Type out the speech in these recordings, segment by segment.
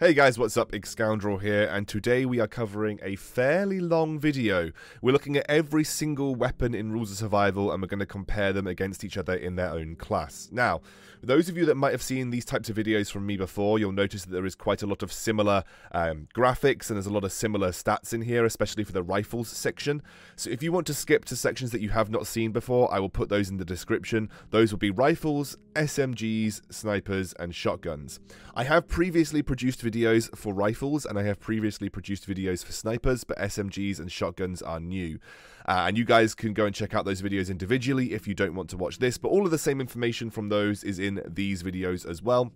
Hey guys, what's up? Excoundrel here, and today we are covering a fairly long video. We're looking at every single weapon in Rules of Survival, and we're going to compare them against each other in their own class. Now, those of you that might have seen these types of videos from me before, you'll notice that there is quite a lot of similar graphics, and there's a lot of similar stats in here, especially for the rifles section. So if you want to skip to sections that you have not seen before, I will put those in the description. Those will be rifles, SMGs, snipers, and shotguns. I have previously produced videos for rifles, and I have previously produced videos for snipers, but SMGs and shotguns are new. And you guys can go and check out those videos individually if you don't want to watch this, but all of the same information from those is in these videos as well.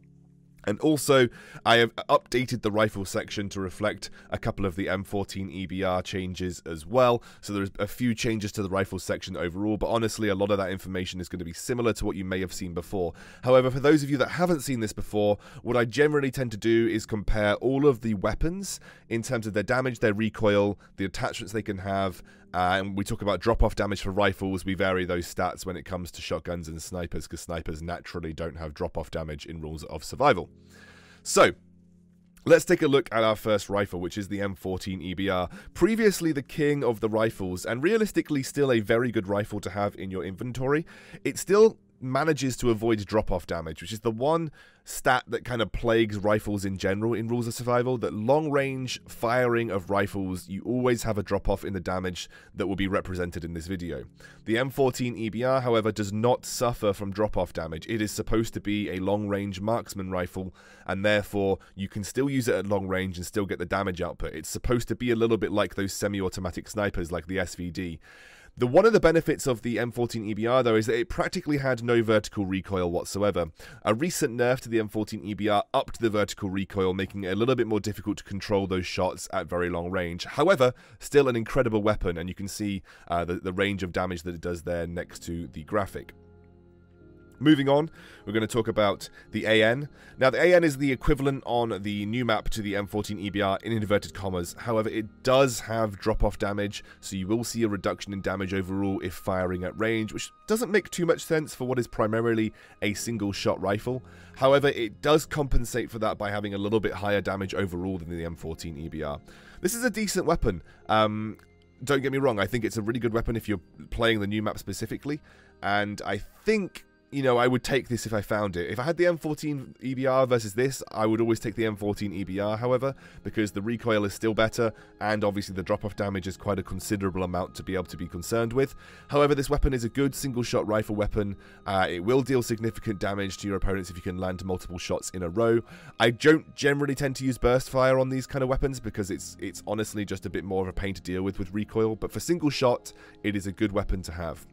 And also, I have updated the rifle section to reflect a couple of the M14 EBR changes as well. So there's a few changes to the rifle section overall, but honestly, a lot of that information is going to be similar to what you may have seen before. However, for those of you that haven't seen this before, what I generally tend to do is compare all of the weapons in terms of their damage, their recoil, the attachments they can have, and we talk about drop-off damage for rifles. We vary those stats when it comes to shotguns and snipers, because snipers naturally don't have drop-off damage in Rules of Survival. So, let's take a look at our first rifle, which is the M14 EBR. Previously the king of the rifles, and realistically still a very good rifle to have in your inventory. It still manages to avoid drop-off damage, which is the one stat that kind of plagues rifles in general in Rules of Survival, that long-range firing of rifles, you always have a drop-off in the damage that will be represented in this video. The M14 EBR, however, does not suffer from drop-off damage. It is supposed to be a long-range marksman rifle, and therefore you can still use it at long range and still get the damage output. It's supposed to be a little bit like those semi-automatic snipers like the SVD. One of the benefits of the M14 EBR, though, is that it practically had no vertical recoil whatsoever. A recent nerf to the M14 EBR upped the vertical recoil, making it a little bit more difficult to control those shots at very long range. However, still an incredible weapon, and you can see the range of damage that it does there next to the graphic. Moving on, we're going to talk about the AN. Now, the AN is the equivalent on the new map to the M14 EBR in inverted commas. However, it does have drop-off damage, so you will see a reduction in damage overall if firing at range, which doesn't make too much sense for what is primarily a single-shot rifle. However, it does compensate for that by having a little bit higher damage overall than the M14 EBR. This is a decent weapon. Don't get me wrong, I think it's a really good weapon if you're playing the new map specifically, and I think, you know, I would take this if I found it. If I had the M14 EBR versus this, I would always take the M14 EBR, however, because the recoil is still better, and obviously the drop-off damage is quite a considerable amount to be able to be concerned with. However, this weapon is a good single-shot rifle weapon. It will deal significant damage to your opponents if you can land multiple shots in a row. I don't generally tend to use burst fire on these kind of weapons because it's honestly just a bit more of a pain to deal with recoil, but for single shot, it is a good weapon to have.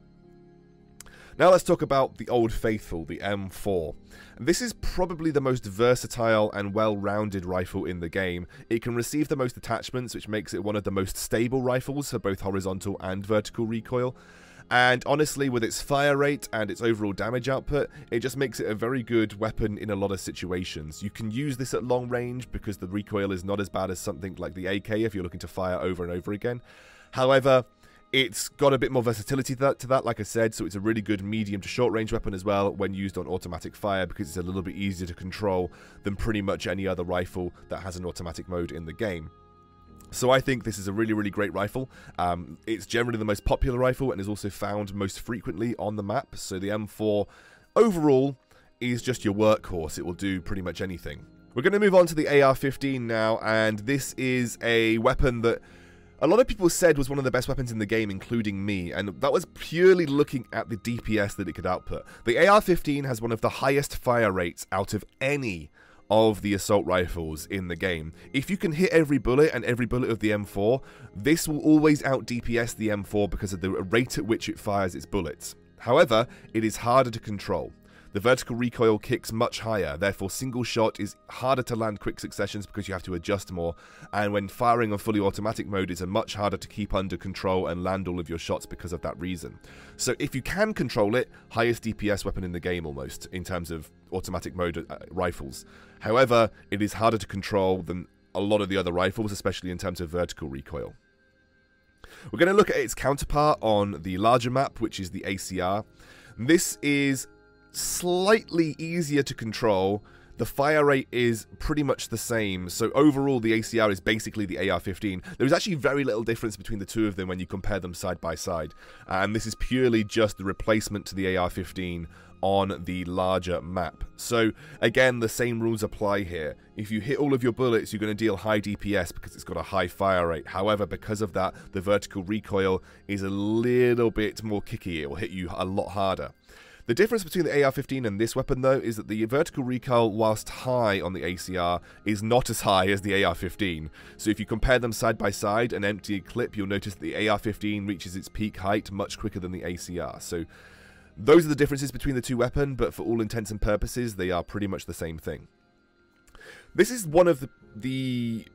Now let's talk about the Old Faithful, the M4. This is probably the most versatile and well-rounded rifle in the game. It can receive the most attachments, which makes it one of the most stable rifles for both horizontal and vertical recoil. And honestly, with its fire rate and its overall damage output, it just makes it a very good weapon in a lot of situations. You can use this at long range because the recoil is not as bad as something like the AK if you're looking to fire over and over again. However, it's got a bit more versatility to that, like I said, so it's a really good medium to short-range weapon as well when used on automatic fire, because it's a little bit easier to control than pretty much any other rifle that has an automatic mode in the game. So I think this is a really, really great rifle. It's generally the most popular rifle and is also found most frequently on the map, so the M4 overall is just your workhorse. It will do pretty much anything. We're going to move on to the AR-15 now, and this is a weapon that a lot of people said was one of the best weapons in the game, including me, and that was purely looking at the DPS that it could output. The AR-15 has one of the highest fire rates out of any of the assault rifles in the game. If you can hit every bullet and every bullet of the M4, this will always out DPS the M4 because of the rate at which it fires its bullets. However, it is harder to control. The vertical recoil kicks much higher, therefore single shot is harder to land quick successions because you have to adjust more, and when firing on fully automatic mode, it's much harder to keep under control and land all of your shots because of that reason. So if you can control it, highest DPS weapon in the game almost, in terms of automatic mode rifles. However, it is harder to control than a lot of the other rifles, especially in terms of vertical recoil. We're going to look at its counterpart on the larger map, which is the ACR. This is slightly easier to control The fire rate is pretty much the same, so overall the ACR is basically the AR-15. There is actually very little difference between the two of them when you compare them side by side, and this is purely just the replacement to the AR-15 on the larger map. So again, the same rules apply here. If you hit all of your bullets, you're going to deal high DPS because it's got a high fire rate. However, because of that, the vertical recoil is a little bit more kicky. It will hit you a lot harder. The difference between the AR-15 and this weapon, though, is that the vertical recoil, whilst high on the ACR, is not as high as the AR-15. So if you compare them side by side and empty a clip, you'll notice that the AR-15 reaches its peak height much quicker than the ACR. So those are the differences between the two weapons, but for all intents and purposes, they are pretty much the same thing. This is one of the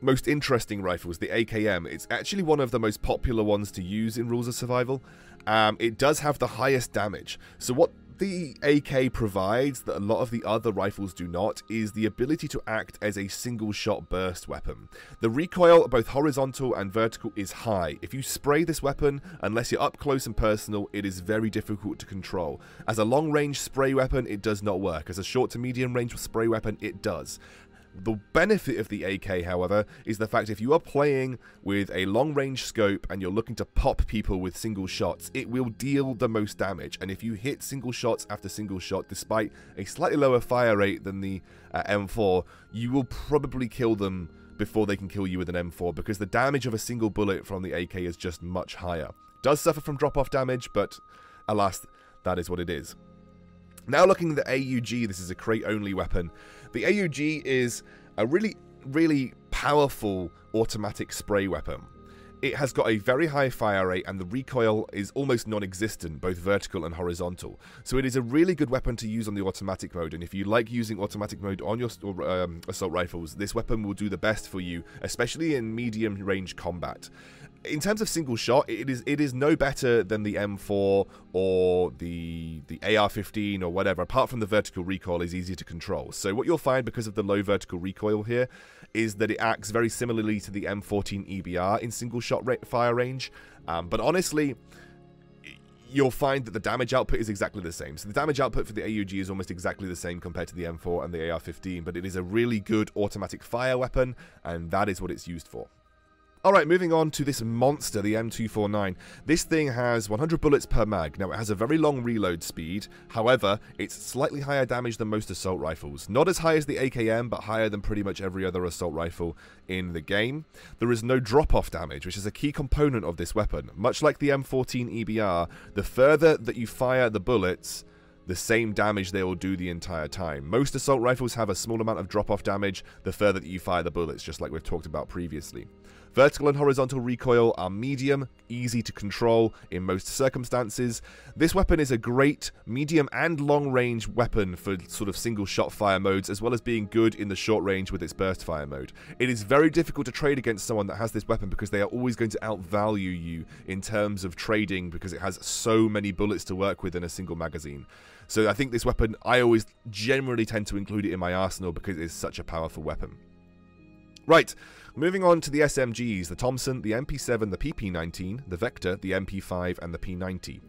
most interesting rifles, the AKM. It's actually one of the most popular ones to use in Rules of Survival. It does have the highest damage. So what the AK provides that a lot of the other rifles do not is the ability to act as a single shot burst weapon. The recoil, both horizontal and vertical, is high. If you spray this weapon, unless you're up close and personal, it is very difficult to control. As a long range spray weapon, it does not work. As a short to medium range spray weapon, it does. The benefit of the AK, however, is the fact if you are playing with a long-range scope and you're looking to pop people with single shots, it will deal the most damage. And if you hit single shots after single shot, despite a slightly lower fire rate than the M4, you will probably kill them before they can kill you with an M4, because the damage of a single bullet from the AK is just much higher. It does suffer from drop-off damage, but alas, that is what it is. Now looking at the AUG, this is a crate-only weapon. The AUG is a really, really powerful automatic spray weapon. It has got a very high fire rate and the recoil is almost non-existent, both vertical and horizontal. So it is a really good weapon to use on the automatic mode, and if you like using automatic mode on your assault rifles, this weapon will do the best for you, especially in medium range combat. In terms of single shot, it is no better than the M4 or the AR-15 or whatever, apart from the vertical recoil is easier to control. So what you'll find, because of the low vertical recoil here, is that it acts very similarly to the M14 EBR in single shot fire range. But honestly, you'll find that the damage output is exactly the same. So the damage output for the AUG is almost exactly the same compared to the M4 and the AR-15, but it is a really good automatic fire weapon, and that is what it's used for. Alright, moving on to this monster, the M249. This thing has 100 bullets per mag. Now, it has a very long reload speed. However, it's slightly higher damage than most assault rifles. Not as high as the AKM, but higher than pretty much every other assault rifle in the game. There is no drop-off damage, which is a key component of this weapon. Much like the M14 EBR, the further that you fire the bullets, the same damage they will do the entire time. Most assault rifles have a small amount of drop-off damage the further that you fire the bullets, just like we've talked about previously. Vertical and horizontal recoil are medium, easy to control in most circumstances. This weapon is a great medium and long-range weapon for sort of single-shot fire modes, as well as being good in the short range with its burst fire mode. It is very difficult to trade against someone that has this weapon because they are always going to outvalue you in terms of trading because it has so many bullets to work with in a single magazine. So I think this weapon, I always generally tend to include it in my arsenal because it is such a powerful weapon. Right, moving on to the SMGs, the Thompson, the MP7, the PP19, the Vector, the MP5, and the P90.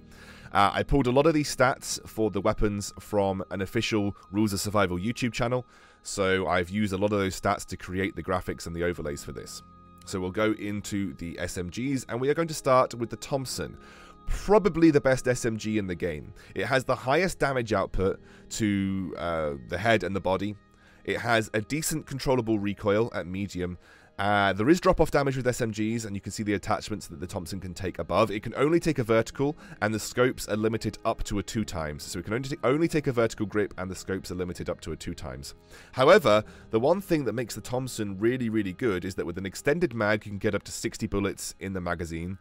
I pulled a lot of these stats for the weapons from an official Rules of Survival YouTube channel, so I've used a lot of those stats to create the graphics and the overlays for this. So we'll go into the SMGs, and we are going to start with the Thompson. Probably the best SMG in the game. It has the highest damage output to the head and the body. It has a decent controllable recoil at medium. There is drop-off damage with SMGs, and you can see the attachments that the Thompson can take above. It can only take a vertical, and the scopes are limited up to a 2x. So it can only take a vertical grip, and the scopes are limited up to a 2x. However, the one thing that makes the Thompson really, really good is that with an extended mag, you can get up to 60 bullets in the magazine.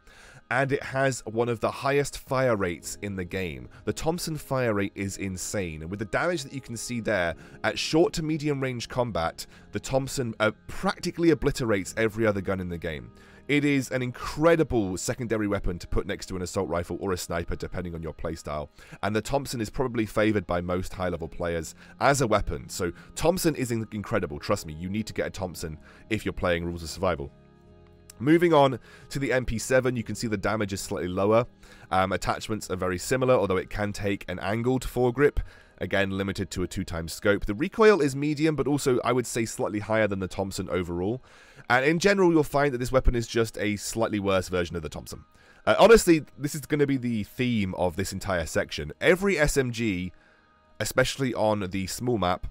And it has one of the highest fire rates in the game. The Thompson fire rate is insane, and with the damage that you can see there, at short to medium range combat, the Thompson practically obliterates every other gun in the game. It is an incredible secondary weapon to put next to an assault rifle or a sniper, depending on your playstyle. And the Thompson is probably favoured by most high-level players as a weapon. So Thompson is incredible, trust me, you need to get a Thompson if you're playing Rules of Survival. Moving on to the MP7, you can see the damage is slightly lower. Attachments are very similar, although it can take an angled foregrip. again limited to a 2x scope. The recoil is medium, but also I would say slightly higher than the Thompson overall. And in general, you'll find that this weapon is just a slightly worse version of the Thompson. Honestly, this is going to be the theme of this entire section. Every SMG, especially on the small map,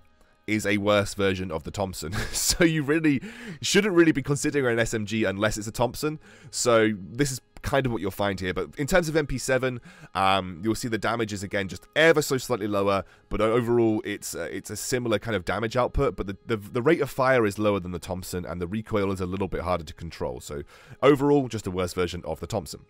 is a worse version of the Thompson. So you really shouldn't really be considering an SMG unless it's a Thompson. So this is kind of what you'll find here. But in terms of MP7, you'll see the damage is again just ever so slightly lower, but overall it's a similar kind of damage output, but the rate of fire is lower than the Thompson, and the recoil is a little bit harder to control. So overall, just a worse version of the Thompson.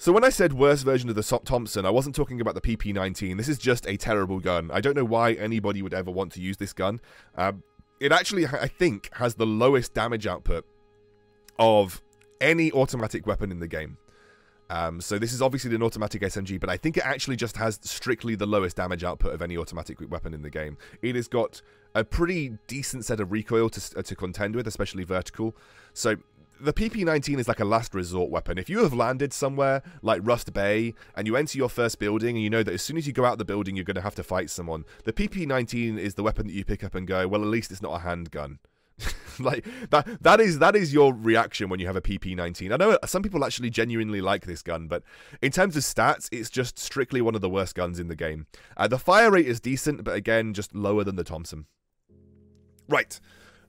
So when I said worst version of the Thompson, I wasn't talking about the PP19. This is just a terrible gun. I don't know why anybody would ever want to use this gun. It actually, I think, has the lowest damage output of any automatic weapon in the game. So this is obviously an automatic SMG, but I think it actually just has strictly the lowest damage output of any automatic weapon in the game. It has got a pretty decent set of recoil to contend with, especially vertical. So the PP19 is like a last resort weapon. If you have landed somewhere like Rust Bay and you enter your first building and you know that as soon as you go out the building you're going to have to fight someone, the PP19 is the weapon that you pick up and go, well, at least it's not a handgun. Like that is your reaction when you have a PP19. I know some people actually genuinely like this gun, but in terms of stats, it's just strictly one of the worst guns in the game. The fire rate is decent, but again, just lower than the Thompson. Right.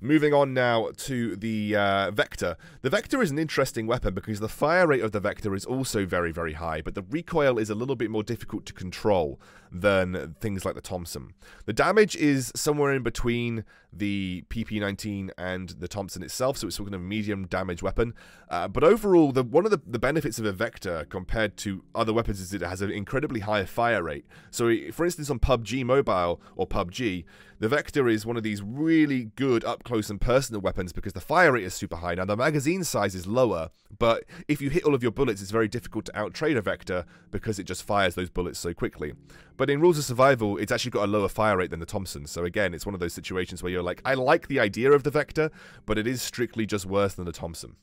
Moving on now to the Vector. The Vector is an interesting weapon because the fire rate of the Vector is also very, very high, but the recoil is a little bit more difficult to control than things like the Thompson. The damage is somewhere in between the PP19 and the Thompson itself, so it's sort of a medium damage weapon. But overall, one of the benefits of a Vector compared to other weapons is it has an incredibly high fire rate. So for instance, on PUBG Mobile or PUBG, the Vector is one of these really good up-close and personal weapons because the fire rate is super high. Now, the magazine size is lower, but if you hit all of your bullets, it's very difficult to outtrade a Vector because it just fires those bullets so quickly. But in Rules of Survival, it's actually got a lower fire rate than the Thompson. So again, it's one of those situations where you're like, I like the idea of the Vector, but it is strictly just worse than the Thompson.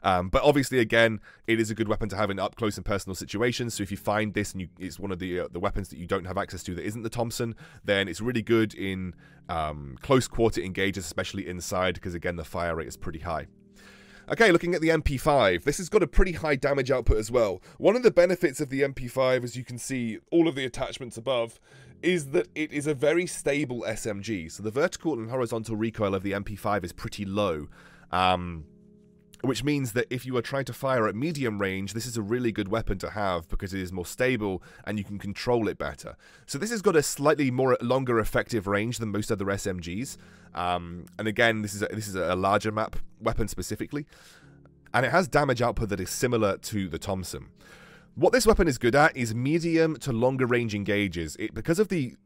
But obviously, again, it is a good weapon to have in up-close and personal situations. So if you find this and it's one of the weapons that you don't have access to that isn't the Thompson, then it's really good in close-quarter engages, especially inside, because, again, the fire rate is pretty high. Okay, looking at the MP5, this has got a pretty high damage output as well. One of the benefits of the MP5, as you can see, all of the attachments above, is that it is a very stable SMG. So the vertical and horizontal recoil of the MP5 is pretty low. Which means that if you are trying to fire at medium range, this is a really good weapon to have because it is more stable and you can control it better. So this has got a slightly longer effective range than most other SMGs. And again, this is a larger map weapon specifically. And it has damage output that is similar to the Thompson. What this weapon is good at is medium to longer range engages. Because of the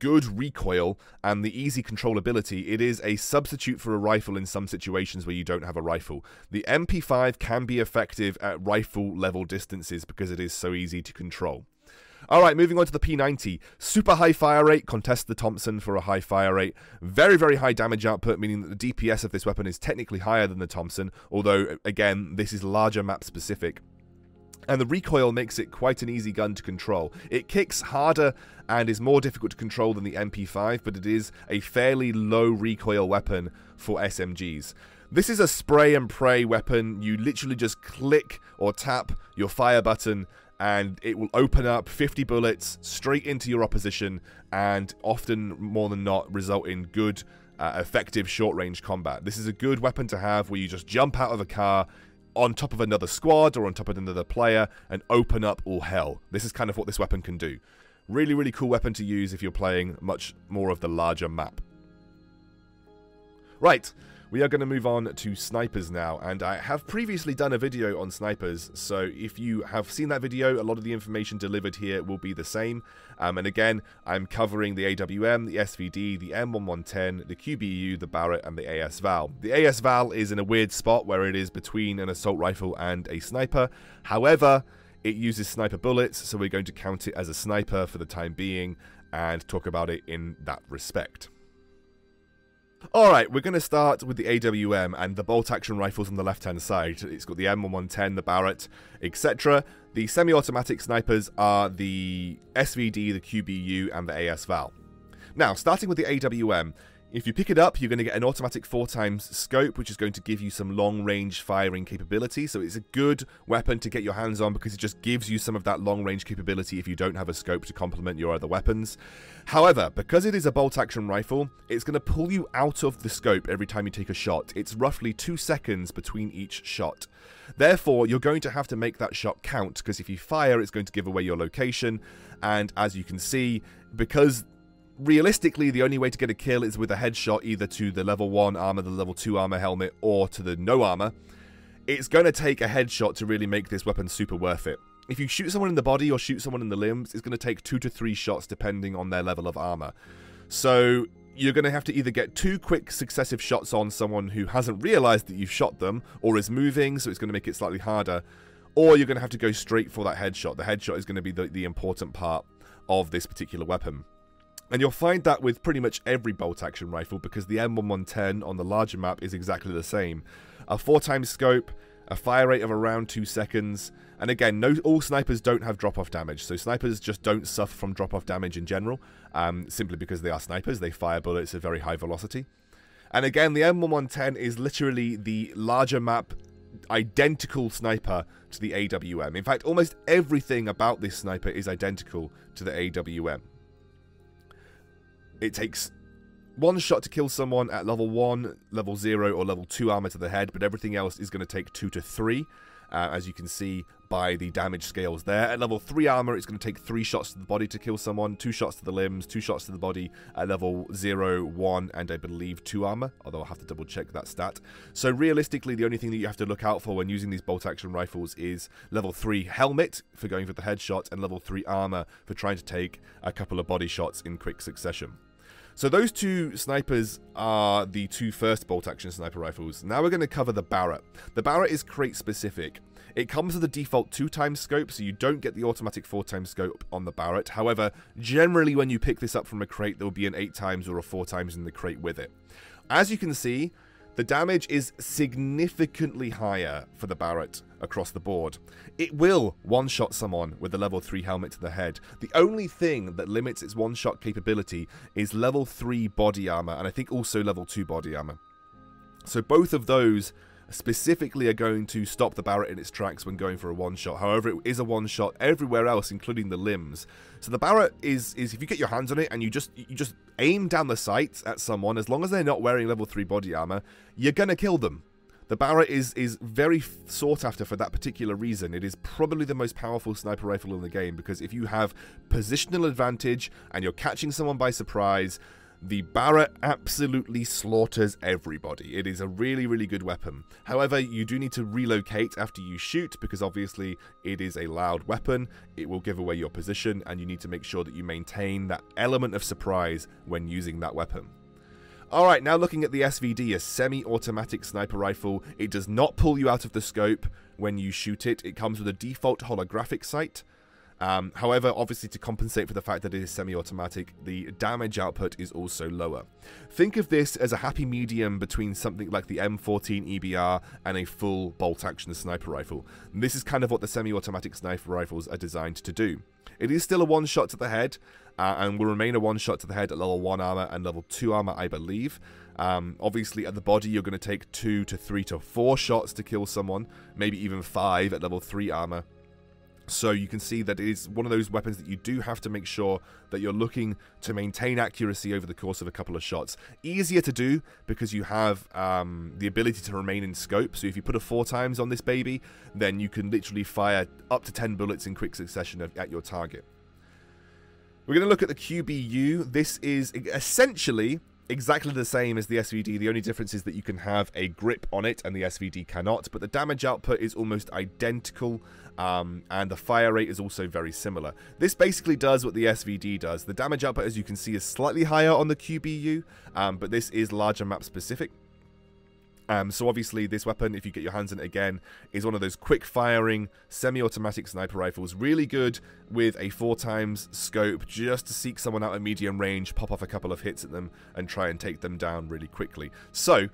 good recoil and the easy controllability, it is a substitute for a rifle in some situations where you don't have a rifle. The MP5 can be effective at rifle level distances because it is so easy to control. Alright, moving on to the P90. Super high fire rate, contest the Thompson for a high fire rate. Very, very high damage output, meaning that the DPS of this weapon is technically higher than the Thompson, although, again, this is larger map specific. And the recoil makes it quite an easy gun to control. It kicks harder and is more difficult to control than the MP5, but it is a fairly low recoil weapon for SMGs. This is a spray and pray weapon. You literally just click or tap your fire button and it will open up 50 bullets straight into your opposition and often, more than not, result in good, effective short-range combat. This is a good weapon to have where you just jump out of a car on top of another squad or on top of another player and open up all hell. This is kind of what this weapon can do. Really, really cool weapon to use if you're playing much more of the larger map. Right, we are going to move on to snipers now, and I have previously done a video on snipers, so if you have seen that video, a lot of the information delivered here will be the same. And again, I'm covering the AWM, the SVD, the M110, the QBU, the Barrett, and the AS Val. The AS Val is in a weird spot where it is between an assault rifle and a sniper. However, it uses sniper bullets, so we're going to count it as a sniper for the time being and talk about it in that respect. Alright, we're going to start with the AWM and the bolt-action rifles on the left-hand side. It's got the M110, the Barrett, etc. The semi-automatic snipers are the SVD, the QBU, and the AS Val. Now, starting with the AWM, if you pick it up, you're going to get an automatic 4x scope, which is going to give you some long-range firing capability. So it's a good weapon to get your hands on because it just gives you some of that long-range capability if you don't have a scope to complement your other weapons. However, because it is a bolt-action rifle, it's going to pull you out of the scope every time you take a shot. It's roughly 2 seconds between each shot. Therefore, you're going to have to make that shot count because if you fire, it's going to give away your location. And as you can see, because realistically, the only way to get a kill is with a headshot, either to the level 1 armor, the level 2 armor helmet, or to the no armor. It's going to take a headshot to really make this weapon super worth it. If you shoot someone in the body or shoot someone in the limbs, it's going to take 2 to 3 shots depending on their level of armor. So you're going to have to either get 2 quick successive shots on someone who hasn't realized that you've shot them, or is moving, so it's going to make it slightly harder, or you're going to have to go straight for that headshot. The headshot is going to be the important part of this particular weapon. And you'll find that with pretty much every bolt-action rifle, because the M1110 on the larger map is exactly the same. A 4x scope, a fire rate of around 2 seconds, and again, all snipers don't have drop-off damage, so snipers just don't suffer from drop-off damage in general, simply because they are snipers, they fire bullets at very high velocity. And again, the M1110 is literally the larger map identical sniper to the AWM. In fact, almost everything about this sniper is identical to the AWM. It takes 1 shot to kill someone at level 1, level 0, or level 2 armor to the head, but everything else is going to take 2 to 3, as you can see by the damage scales there. At level 3 armor, it's going to take 3 shots to the body to kill someone, 2 shots to the limbs, 2 shots to the body at level 0, 1, and I believe 2 armor, although I'll have to double check that stat. So realistically, the only thing that you have to look out for when using these bolt-action rifles is level 3 helmet for going for the headshot, and level 3 armor for trying to take a couple of body shots in quick succession. So those 2 snipers are the 2 first bolt-action sniper rifles. Now we're going to cover the Barrett. The Barrett is crate-specific. It comes with the default 2x scope, so you don't get the automatic 4x scope on the Barrett. However, generally when you pick this up from a crate, there will be an 8x or a 4x in the crate with it. As you can see, the damage is significantly higher for the Barrett across the board. It will one-shot someone with a level 3 helmet to the head. The only thing that limits its one-shot capability is level 3 body armor, and I think also level 2 body armor. So both of those specifically are going to stop the Barrett in its tracks when going for a one-shot. However, it is a one-shot everywhere else, including the limbs. So the Barrett is if you get your hands on it and you just aim down the sights at someone, as long as they're not wearing level 3 body armor, you're gonna kill them. The Barrett is very sought after for that particular reason. It is probably the most powerful sniper rifle in the game, because if you have positional advantage and you're catching someone by surprise, the Barrett absolutely slaughters everybody. It is a really, really good weapon. However, you do need to relocate after you shoot, because obviously it is a loud weapon. It will give away your position, and you need to make sure that you maintain that element of surprise when using that weapon. Alright, now looking at the SVD, a semi-automatic sniper rifle. It does not pull you out of the scope when you shoot it. It comes with a default holographic sight. However, obviously to compensate for the fact that it is semi-automatic, the damage output is also lower. Think of this as a happy medium between something like the M14 EBR and a full bolt-action sniper rifle. And this is kind of what the semi-automatic sniper rifles are designed to do. It is still a one-shot to the head, and will remain a one-shot to the head at level 1 armor and level 2 armor, I believe. Obviously, at the body, you're going to take 2 to 3 to 4 shots to kill someone, maybe even 5 at level 3 armor. So you can see that it is one of those weapons that you do have to make sure that you're looking to maintain accuracy over the course of a couple of shots. Easier to do because you have the ability to remain in scope. So if you put a 4x on this baby, then you can literally fire up to 10 bullets in quick succession at your target. We're going to look at the QBU. This is essentially exactly the same as the SVD. The only difference is that you can have a grip on it and the SVD cannot, but the damage output is almost identical, and the fire rate is also very similar. This basically does what the SVD does. The damage output, as you can see, is slightly higher on the QBU, but this is larger map specific. So obviously this weapon, if you get your hands on it again, is one of those quick-firing semi-automatic sniper rifles. Really good with a 4x scope just to seek someone out at medium range, pop off a couple of hits at them, and try and take them down really quickly. So,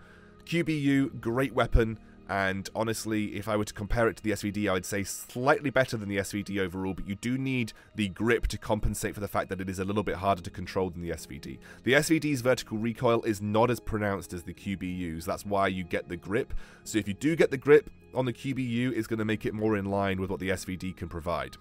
QBU, great weapon. And honestly, if I were to compare it to the SVD, I would say slightly better than the SVD overall, but you do need the grip to compensate for the fact that it is a little bit harder to control than the SVD. The SVD's vertical recoil is not as pronounced as the QBU's. That's why you get the grip. So if you do get the grip on the QBU, it's going to make it more in line with what the SVD can provide.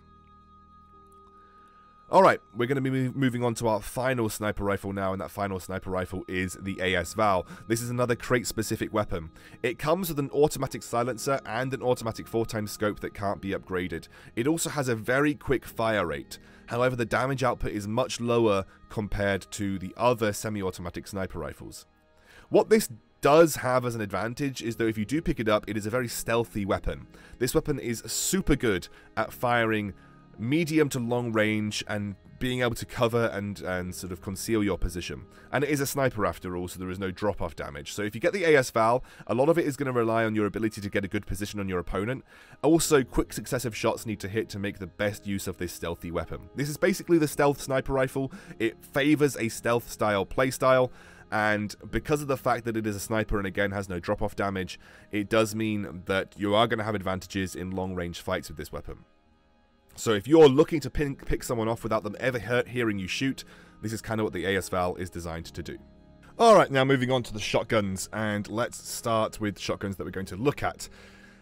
Alright, we're going to be moving on to our final sniper rifle now, and that final sniper rifle is the AS Val. This is another crate-specific weapon. It comes with an automatic silencer and an automatic 4x scope that can't be upgraded. It also has a very quick fire rate. However, the damage output is much lower compared to the other semi-automatic sniper rifles. What this does have as an advantage is, though, if you do pick it up, it is a very stealthy weapon. This weapon is super good at firing medium to long range and being able to cover and sort of conceal your position. And it is a sniper after all, so there is no drop-off damage. So if you get the AS Val, a lot of it is going to rely on your ability to get a good position on your opponent. Also, quick successive shots need to hit to make the best use of this stealthy weapon. This is basically the stealth sniper rifle. It favors a stealth-style playstyle, and because of the fact that it is a sniper and again has no drop-off damage, it does mean that you are going to have advantages in long-range fights with this weapon. So if you're looking to pick someone off without them ever hearing you shoot, this is kind of what the AS Val is designed to do. Alright, now moving on to the shotguns, and let's start with shotguns that we're going to look at.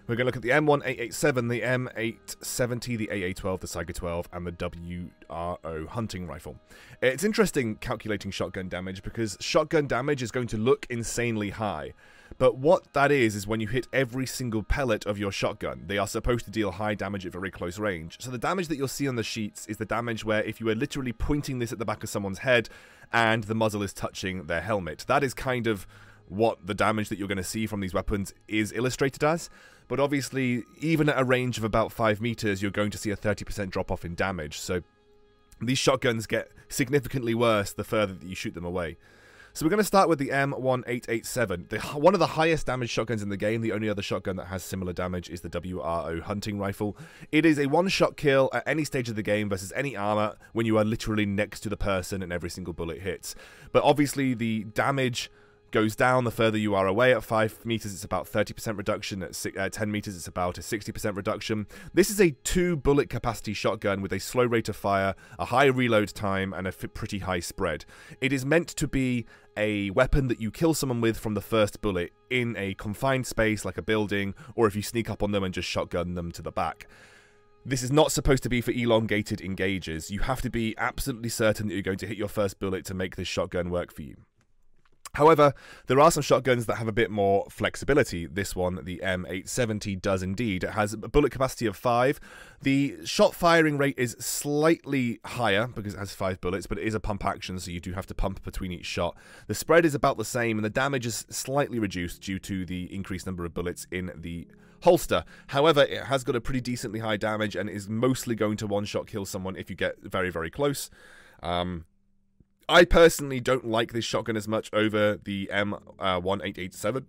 We're going to look at the M1887, the M870, the AA12, the Saiga 12, and the WRO hunting rifle. It's interesting calculating shotgun damage, because shotgun damage is going to look insanely high. But what that is when you hit every single pellet of your shotgun. They are supposed to deal high damage at very close range. So the damage that you'll see on the sheets is the damage where if you were literally pointing this at the back of someone's head and the muzzle is touching their helmet. That is kind of what the damage that you're going to see from these weapons is illustrated as. But obviously, even at a range of about 5 meters, you're going to see a 30% drop-off in damage. So these shotguns get significantly worse the further that you shoot them away. So we're going to start with the M1887. One of the highest damage shotguns in the game. The only other shotgun that has similar damage is the WRO hunting rifle. It is a one-shot kill at any stage of the game versus any armor when you are literally next to the person and every single bullet hits. But obviously, the damage goes down the further you are away. At 5 meters it's about 30% reduction, at 10 meters it's about a 60% reduction. This is a 2 bullet capacity shotgun with a slow rate of fire, a high reload time, and a pretty high spread. It is meant to be a weapon that you kill someone with from the first bullet in a confined space like a building, or if you sneak up on them and just shotgun them to the back. This is not supposed to be for elongated engages. You have to be absolutely certain that you're going to hit your first bullet to make this shotgun work for you. However, there are some shotguns that have a bit more flexibility. This one, the M870, does indeed. It has a bullet capacity of 5. The shot firing rate is slightly higher because it has 5 bullets, but it is a pump action, so you do have to pump between each shot. The spread is about the same, and the damage is slightly reduced due to the increased number of bullets in the holster. However, it has got a pretty decently high damage and is mostly going to one-shot kill someone if you get very, very close. I personally don't like this shotgun as much over the M1887.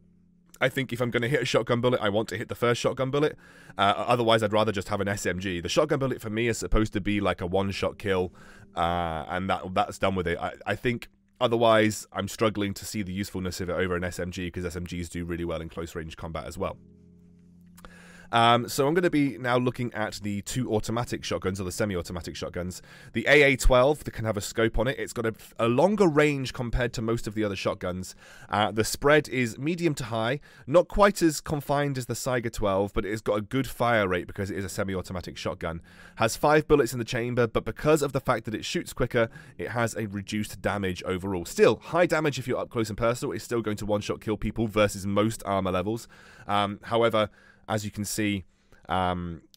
I think if I'm going to hit a shotgun bullet, I want to hit the first shotgun bullet. Otherwise, I'd rather just have an SMG. The shotgun bullet for me is supposed to be like a one-shot kill, and that's done with it. I think otherwise, I'm struggling to see the usefulness of it over an SMG, because SMGs do really well in close-range combat as well. So I'm going to be now looking at the 2 automatic shotguns, or the semi-automatic shotguns. The AA12 that can have a scope on it. It's got a longer range compared to most of the other shotguns. The spread is medium to high, not quite as confined as the Saiga 12, but it's got a good fire rate because it is a semi-automatic shotgun. Has 5 bullets in the chamber, but because of the fact that it shoots quicker, it has a reduced damage overall. Still, high damage if you're up close and personal. It's still going to one-shot kill people versus most armor levels. However, as you can see,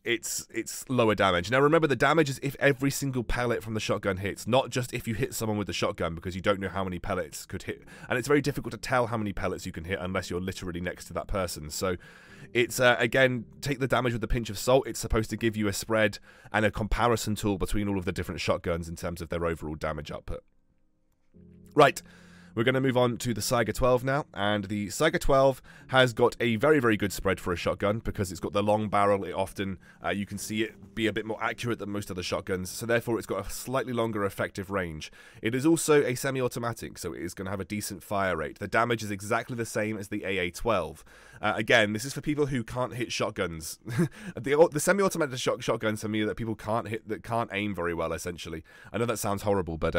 it's lower damage. Now remember, the damage is if every single pellet from the shotgun hits, not just if you hit someone with the shotgun, because you don't know how many pellets could hit. And it's very difficult to tell how many pellets you can hit unless you're literally next to that person. So it's, again, take the damage with a pinch of salt. It's supposed to give you a spread and a comparison tool between all of the different shotguns in terms of their overall damage output. Right. We're going to move on to the Saiga 12 now, and the Saiga 12 has got a very, very good spread for a shotgun because it's got the long barrel. It often, you can see it be a bit more accurate than most other shotguns, so therefore it's got a slightly longer effective range. It is also a semi-automatic, so it is going to have a decent fire rate. The damage is exactly the same as the AA12. Again, this is for people who can't hit shotguns. The semi-automatic shotguns are me that people can't hit, that can't aim very well, essentially. I know that sounds horrible, but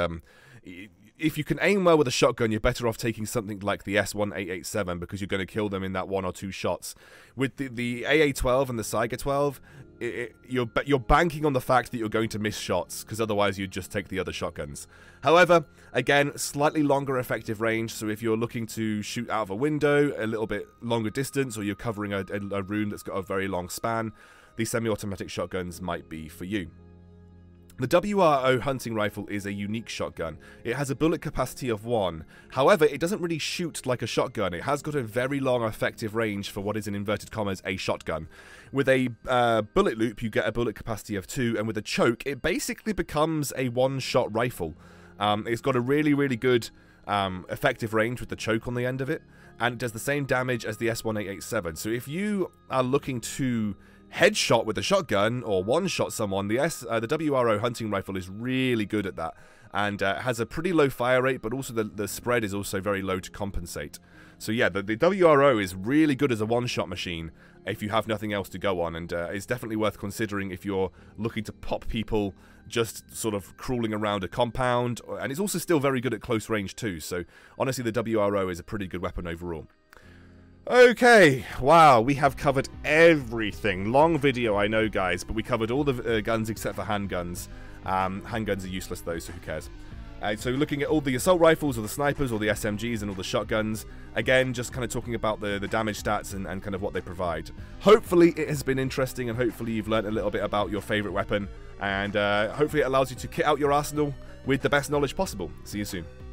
if you can aim well with a shotgun, you're better off taking something like the S1887 because you're going to kill them in that one or two shots. With the AA12 and the Saiga 12, you're banking on the fact that you're going to miss shots, because otherwise you'd just take the other shotguns. However, again, slightly longer effective range, so if you're looking to shoot out of a window a little bit longer distance, or you're covering a room that's got a very long span, the semi-automatic shotguns might be for you. The WRO hunting rifle is a unique shotgun. It has a bullet capacity of 1, however it doesn't really shoot like a shotgun. It has got a very long effective range for what is in inverted commas a shotgun. With a bullet loop you get a bullet capacity of 2, and with a choke it basically becomes a one-shot rifle. It's got a really, really good effective range with the choke on the end of it, and it does the same damage as the S1887, so if you are looking to headshot with a shotgun or one-shot someone, the WRO hunting rifle is really good at that, and has a pretty low fire rate, but also the spread is also very low to compensate. So yeah, the WRO is really good as a one-shot machine if you have nothing else to go on, and it's definitely worth considering if you're looking to pop people just sort of crawling around a compound, and it's also still very good at close range too, so honestly the WRO is a pretty good weapon overall. Okay, wow, we have covered everything. Long video, I know, guys, but we covered all the guns except for handguns. Handguns are useless, though, so who cares? So looking at all the assault rifles, or the snipers, or the SMGs, and all the shotguns. Again, just kind of talking about the damage stats and kind of what they provide. Hopefully it has been interesting, and hopefully you've learned a little bit about your favourite weapon. And hopefully it allows you to kit out your arsenal with the best knowledge possible. See you soon.